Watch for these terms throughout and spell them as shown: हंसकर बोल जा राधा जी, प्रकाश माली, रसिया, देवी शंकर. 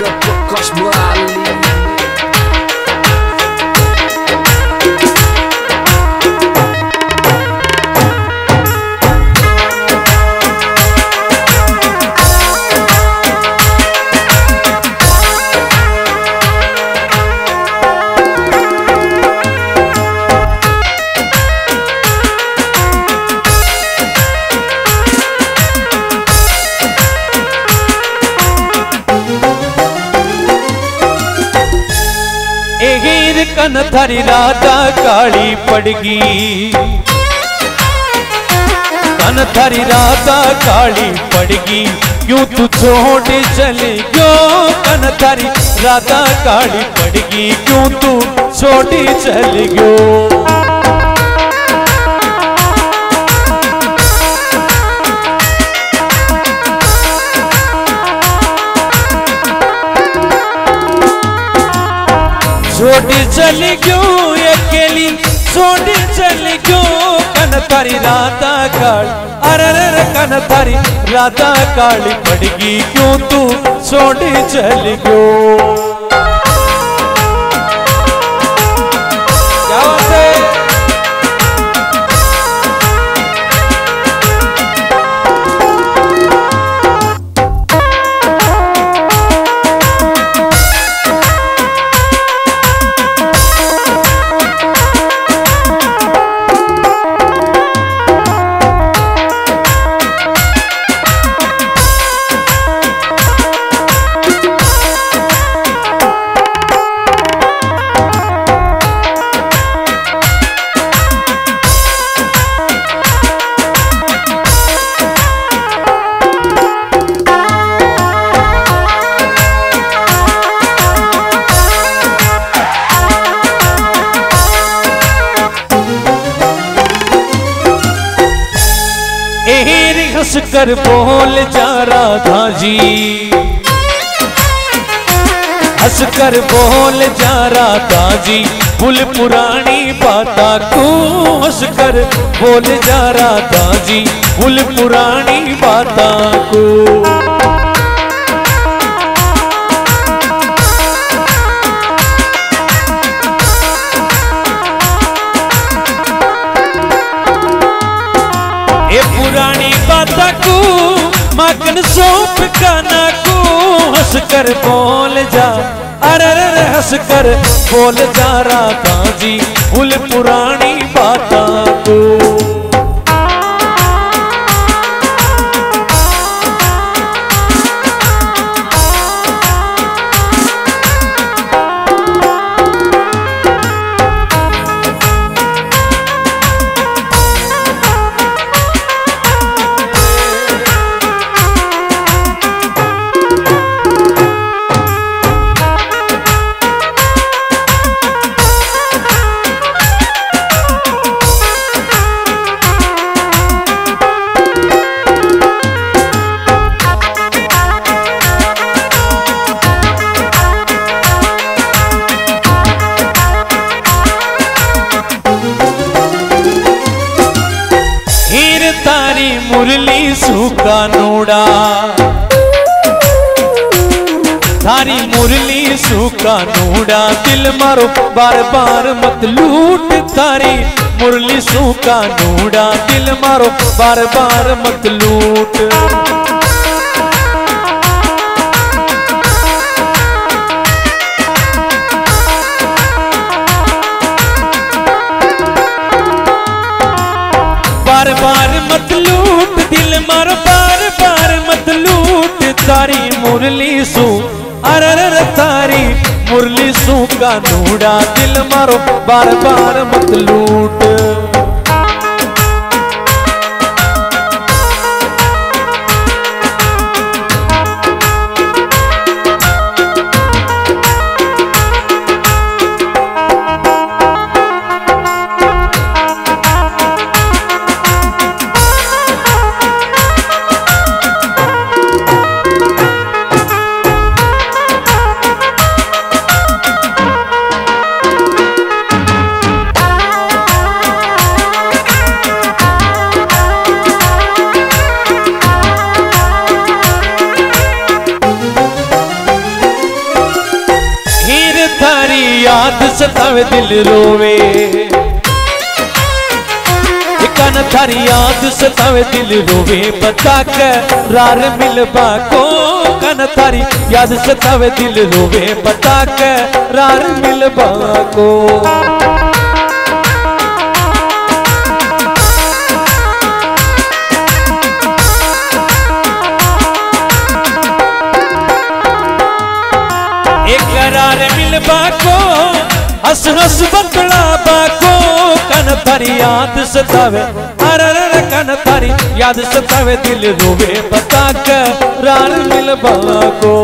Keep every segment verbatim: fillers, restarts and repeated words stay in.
ग प्रकाश माली। कन थारी राधा काली पड़गी, कन थारी राधा काली पड़गी, क्यों तू छोड़ चले गयो। कन थारी राधा काली पड़गी, क्यों तू छोड़ चले गयो। छोड़ चल गयो अकेली, छोड़ चल गयो। कन थारी राधा काली, अरे कन थारी राधा काली पड़गी, क्यों तू छोड़ चल गयो। हंसकर बोल जा राधा जी, हंसकर बोल जा राधा जी, भूल पुरानी बाता को। हंसकर बोल जा राधा जी, भूल पुरानी बाता को। पुरानी बाता को मगन सौंप गाना को। हंसकर बोल जा, अरे हंसकर बोल जा राधा जी, भूल पुरानी बाता को। तारी मुरली सूखा नोड़ा, तारी मुरली सूखा नोड़ा, दिल मारो बार बार मत लूट। तारी मुरली सूखा नोड़ा, दिल मारो बार बार मत लूट। बार बार मत लूट, दिल मारो बार बार मत लूट। तारी मुरली सू, अरर तारी मुरली सू का नूड़ा, दिल मारो बार बार मत लूट। सतावे दिल रोवे, कान थारी याद सतावे दिल रोवे, बता कर रार मिलवा को, कान थारी याद सतावे दिल रोवे, बता कर रार मिलवा को। रार मिलवा को हस हस बतलावा को, कन थारी याद सतावे, अर कन थारी याद सतावे दिल रोवे, बता कर रार मिलवा को।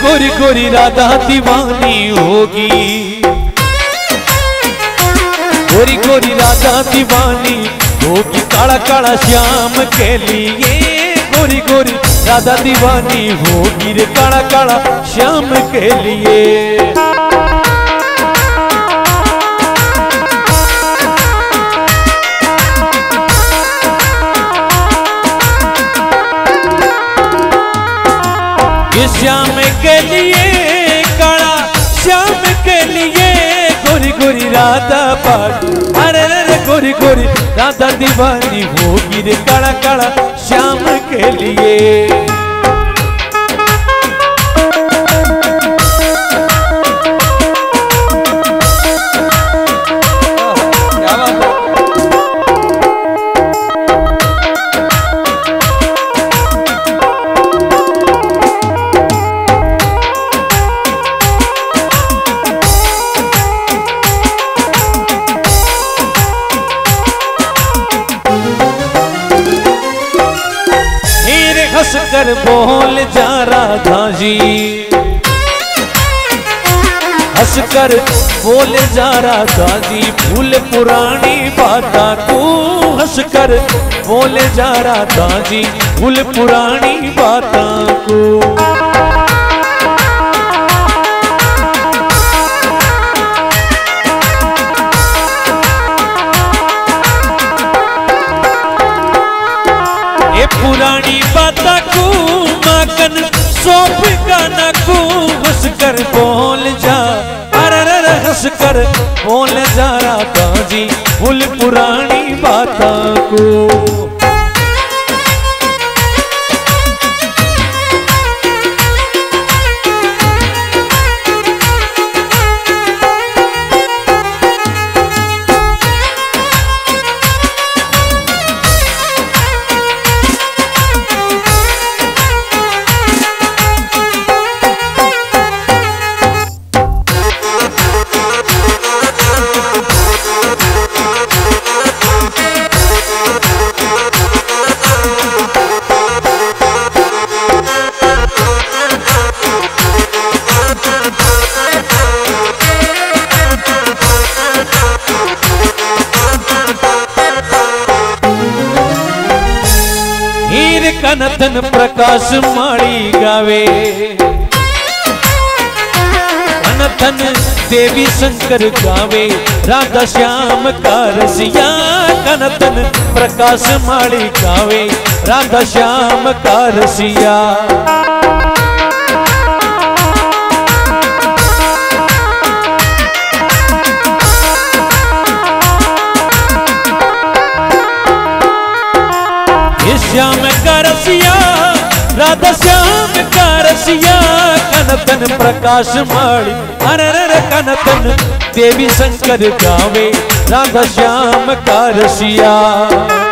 गोरी गोरी राधा दीवानी होगी, गोरी गोरी राधा दीवानी होगी, काला काला श्याम के लिए, गोरी गोरी राधा दीवानी होगी रे, काला काला श्याम के लिए। श्याम के लिए काला श्याम के लिए, गोरी गोरी राधा पागी, अरे अरे गोरी गोरी राधा दीवानी होगी रे, काला काला श्याम के लिए। हंसकर बोल जा राधा जी, हंसकर बोल जा राधा जी, भूल पुरानी बाता को, हंसकर बोल जा राधा जी, भूल पुरानी बाता को। पुरानी बाता को माखन सौंप गाना को, हंसकर बोल जा, अरे अरे हंसकर बोल जा राधा जी, भूल पुरानी बाता को। कनतन प्रकाश माली गावे, कनतन देवी शंकर गावे, राधा श्याम का रसिया, कनतन प्रकाश माली गावे, राधा श्याम का रसिया। श्याम का रसिया राधा श्याम का रसिया, कनतन प्रकाश माली, अरे अरे कनतन देवी शंकर गावे, राधा श्याम का रसिया।